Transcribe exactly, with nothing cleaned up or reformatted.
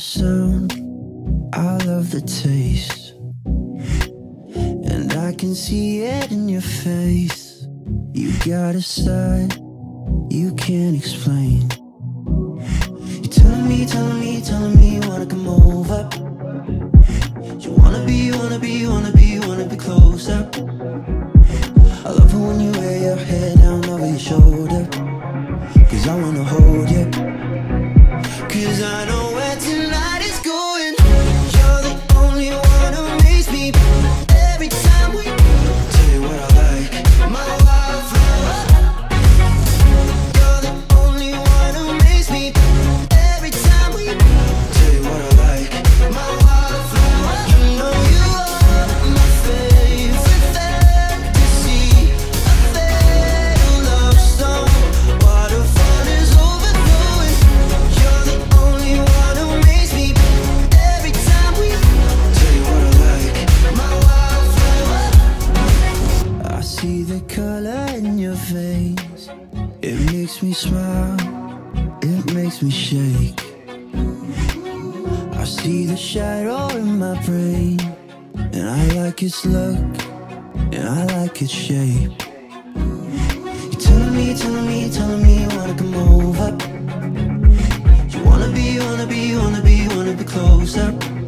sound, I love the taste, and I can see it in your face. You got a side you can't explain. You telling me, telling me, telling me you wanna come over. You wanna be, wanna be, wanna be, wanna be closer. I love it when you wear your head down over your shoulder, 'cause I wanna hold you, 'cause I know where tonight is going. You're the only one who makes me every time we tell you what I like, my wife. You're the only one who makes me every time we tell you what I like, my wife. You know you are my favorite fantasy, a fatal love song. What a fun is overflowing. You're the only one who makes me every time we tell you what I like, my wildflower. I see the color in your face. It makes me smile, it makes me shake. I see the shadow in my brain, and I like its look, and I like its shape. You telling me, telling me, telling me you wanna come over. You wanna be, wanna be, wanna be, wanna be closer.